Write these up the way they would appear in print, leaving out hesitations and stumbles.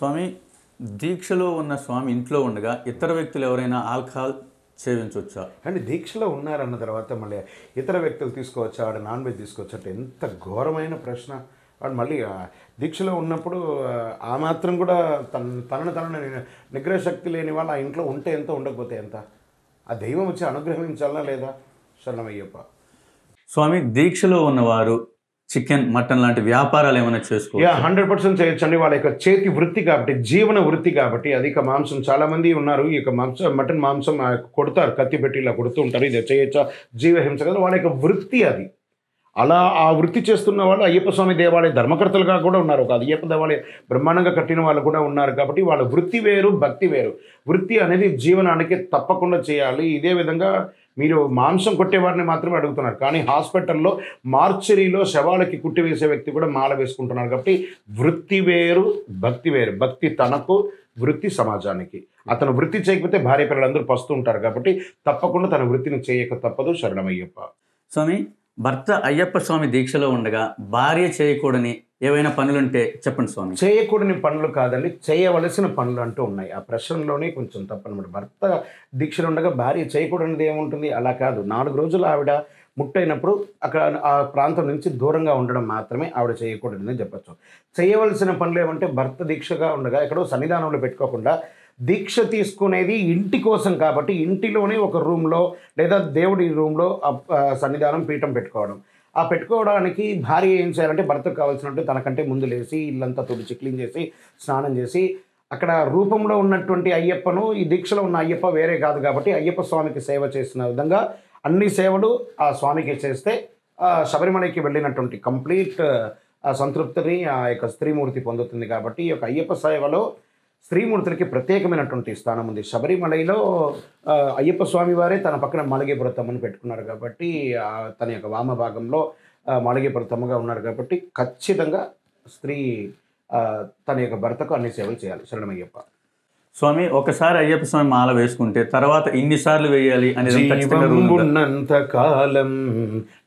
స్వామి దీక్షలో ఉన్న స్వామి ఇంట్లో ఉండగా ఇతర వ్యక్తులు ఎవరైనా ఆల్కహాల్ సేవించొచ్చా అంటే దీక్షలో ఉన్నారన్న తర్వాత మళ్ళీ ఇతర వ్యక్తులు తీసుకోవచ్చా, వాడు నాన్ వెజ్ తీసుకోవచ్చు అంటే ఎంత ఘోరమైన ప్రశ్న. వాడు మళ్ళీ దీక్షలో ఉన్నప్పుడు ఆ మాత్రం కూడా తనను నిగ్రహ శక్తి లేని వాళ్ళు ఆ ఇంట్లో ఉంటే ఎంత, ఉండకపోతే ఎంత, ఆ దైవం వచ్చి అనుగ్రహించాలా లేదా? శరణమయ్యప్ప. స్వామి దీక్షలో ఉన్నవారు చికెన్ మటన్ లాంటి వ్యాపారాలు ఏమైనా చేసుకోవచ్చు? 100% చేయొచ్చు అండి. వాళ్ళ యొక్క చేతి వృత్తి కాబట్టి, జీవన వృత్తి కాబట్టి. అది ఇక మాంసం చాలామంది ఉన్నారు ఈ యొక్క మాంసం మటన్ మాంసం కొడతారు, కత్తి పెట్టి ఇలా కొడుతూ ఉంటారు, ఇది చేయొచ్చా? జీవహింస కదా, వాళ్ళ యొక్క వృత్తి అది. అలా ఆ వృత్తి చేస్తున్న వాళ్ళు అయ్యప్ప స్వామి దేవాలయ ధర్మకర్తలుగా కూడా ఉన్నారు, ఒక అయ్యప్ప దేవాలయం బ్రహ్మాండంగా కట్టిన వాళ్ళు కూడా ఉన్నారు. కాబట్టి వాళ్ళ వృత్తి వేరు, భక్తి వేరు. వృత్తి అనేది జీవనానికి తప్పకుండా చేయాలి. ఇదే విధంగా మీరు మాంసం కొట్టేవారిని మాత్రమే అడుగుతున్నారు, కానీ హాస్పిటల్లో మార్చరీలో శవాలకి కుట్టి వేసే వ్యక్తి కూడా మాల వేసుకుంటున్నారు. కాబట్టి వృత్తి వేరు, భక్తి వేరు. భక్తి తనకు, వృత్తి సమాజానికి. అతను వృత్తి చేయకపోతే భార్య పిల్లలందరూ పస్తూ ఉంటారు. కాబట్టి తప్పకుండా తన వృత్తిని చేయక తప్పదు. శరణమయ్యప్ప. స్వామి, భర్త అయ్యప్ప స్వామి దీక్షలో ఉండగా భార్య చేయకూడని ఏవైనా పనులుంటే చెప్పండి స్వామి. చేయకూడని పనులు కాదండి, చేయవలసిన పనులు అంటూ ఉన్నాయి. ఆ ప్రశ్నలోనే కొంచెం తప్పనమాట. భర్త దీక్షలో ఉండగా భార్య చేయకూడనిది ఏముంటుంది? అలా కాదు. 4 రోజులు ఆవిడ ముట్టైనప్పుడు అక్కడ ఆ ప్రాంతం నుంచి దూరంగా ఉండడం మాత్రమే ఆవిడ చేయకూడదని చెప్పచ్చు. చేయవలసిన పనులు ఏమంటే, భర్త దీక్షగా ఉండగా ఎక్కడో సన్నిధానంలో పెట్టుకోకుండా, దీక్ష తీసుకునేది ఇంటి కోసం కాబట్టి ఇంటిలోనే ఒక రూమ్లో లేదా దేవుడి రూమ్లో సన్నిధానం పీఠం పెట్టుకోవడం. ఆ పెట్టుకోవడానికి భార్య ఏం చేయాలంటే, భర్తకు కావాల్సినట్టు తనకంటే ముందు లేచి ఇల్లంతా తుడిచి క్లీన్ చేసి స్నానం చేసి, అక్కడ రూపంలో ఉన్నటువంటి అయ్యప్పను, ఈ దీక్షలో ఉన్న అయ్యప్ప వేరే కాదు కాబట్టి అయ్యప్ప స్వామికి సేవ చేసిన విధంగా అన్ని సేవలు ఆ స్వామికి చేస్తే శబరిమలకి వెళ్ళినటువంటి కంప్లీట్ సంతృప్తిని ఆ యొక్క స్త్రీమూర్తి పొందుతుంది. కాబట్టి ఈ యొక్క అయ్యప్ప సేవలో స్త్రీమూర్తులకి ప్రత్యేకమైనటువంటి స్థానం ఉంది. శబరిమలలో అయ్యప్ప స్వామి వారే తన పక్కన మాళిగేపురతమ్మని పెట్టుకున్నారు కాబట్టి, తన యొక్క వామ భాగంలో మాళిగేపురతమ్మగా ఉన్నారు కాబట్టి ఖచ్చితంగా స్త్రీ తన యొక్క భర్తకు అన్ని సేవలు చేయాలి. శరణమయ్యప్ప. స్వామి, ఒకసారి అయ్యప్ప స్వామి మాల వేసుకుంటే తర్వాత ఇన్నిసార్లు వేయాలి అని ఉన్నంత కాలం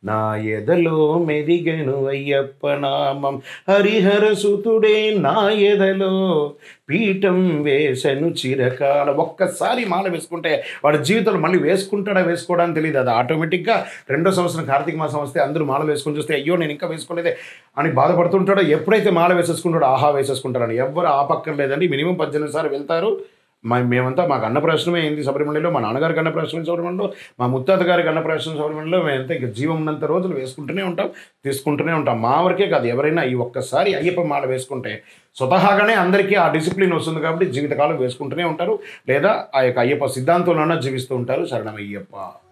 నా ఎదలో మెదిగను అయ్యప్ప నామం, హరిహర సుతుడే నా ఎదలో పీఠం వేసను చిరకాలం. ఒక్కసారి మాల వేసుకుంటే వాడి జీవితంలో మళ్ళీ వేసుకుంటాడా వేసుకోవడానికి తెలియదు. అది ఆటోమేటిక్గా 2వ సంవత్సరం కార్తీక మాసం వస్తే అందరూ మాల వేసుకొని చూస్తే అయ్యో నేను ఇంకా వేసుకోలేదే అని బాధపడుతుంటాడో. ఎప్పుడైతే మాల వేసేసుకుంటాడో ఆహా వేసేసుకుంటాడని ఎవరు ఆపక్కర్లేదండి. మినిమం 18 సార్లు వెళ్తారు. మేమంతా మాకు అన్నప్రాశనమే అయింది శబరిమలలో, మా నాన్నగారికి అన్నప్రాశనం శబరిమలలో, మా ముత్తాత గారికి అన్నప్రాశనం శబరిమలలో. మేమంతా ఇక జీవం ఉన్నంత రోజులు వేసుకుంటూనే ఉంటాం, తీసుకుంటూనే ఉంటాం. మా వరకే కాదు, ఎవరైనా ఈ ఒక్కసారి అయ్యప్ప మాల వేసుకుంటే స్వతహాగానే అందరికీ ఆ డిసిప్లిన్ వస్తుంది. కాబట్టి జీవితకాలం వేసుకుంటూనే ఉంటారు, లేదా ఆ యొక్క అయ్యప్ప సిద్ధాంతంలోనే జీవిస్తూ ఉంటారు. శరణమయ్యప్ప.